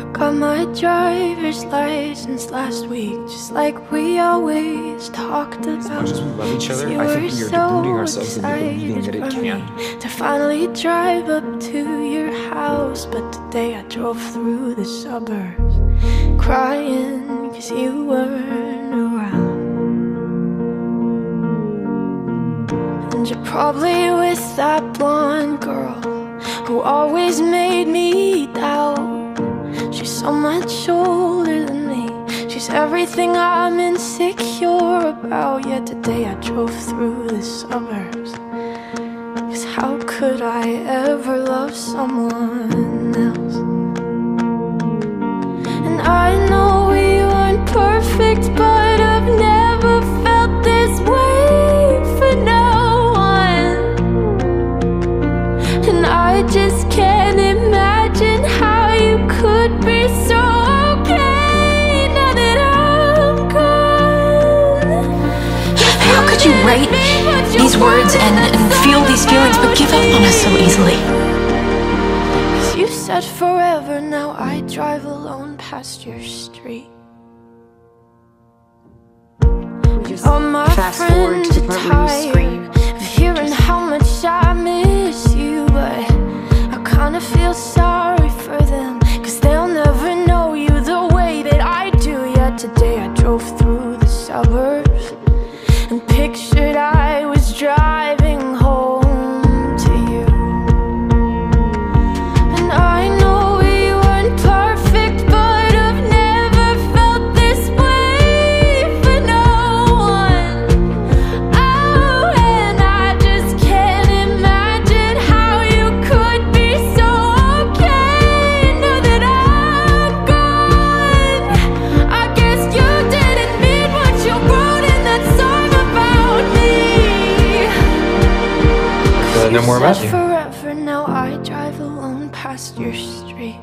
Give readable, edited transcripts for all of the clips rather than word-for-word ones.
I got my driver's license last week, just like we always talked about. As much as we love each other, I think we are deluding ourselves into believing that it can. To finally drive up to your house, but today I drove through the suburbs, crying cause you weren't around. And you're probably with that blonde girl who always made me doubt. She's so much older than me, she's everything I'm insecure about. Yet today I drove through the suburbs, cause how could I ever love someone else? And I know we weren't perfect, but I've never felt this way for no one. And I just can't imagine how could be so okay now that I'm gone. How could you write these words and feel these feelings but give up on us so easily? Cause you said forever, now I drive alone past your street. Just all my friends are tired of hearing how much I miss you, but I kinda feel sorry for them. Today I drove through the suburbs and pictured I was driving home to you. And I know we weren't perfect, but I've never felt this way for no one. Oh, and I just can't imagine how you could be so okay now that I'm gone. No more about you. Forever, now I drive alone past your street.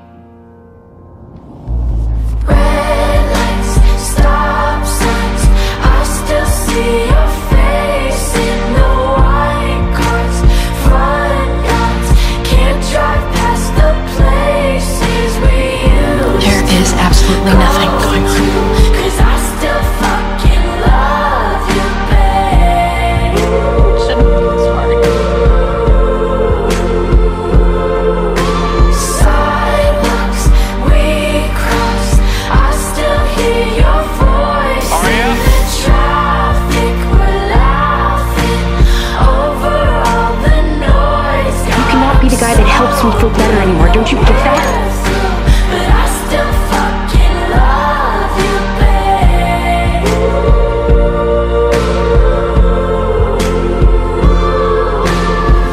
Red lights, stop signs, I still see your face in the white cars, front yards. Can't drive past the places we used. There is absolutely nothing going on. Cause I still fucking love you, babe. Helps me feel better anymore, don't you get that? But I still fucking love you,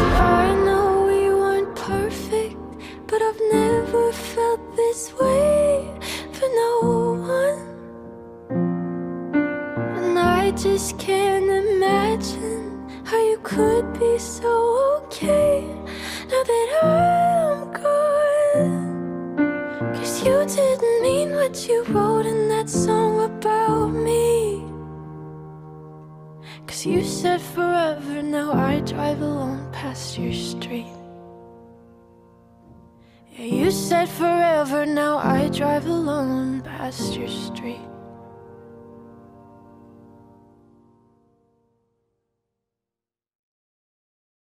babe. I know we weren't perfect, but I've never felt this way for no one. And I just can't imagine how you could be so okay now that I'm gone. Cause you didn't mean what you wrote in that song about me. Cause you said forever, now I drive alone past your street. Yeah, you said forever, now I drive alone past your street.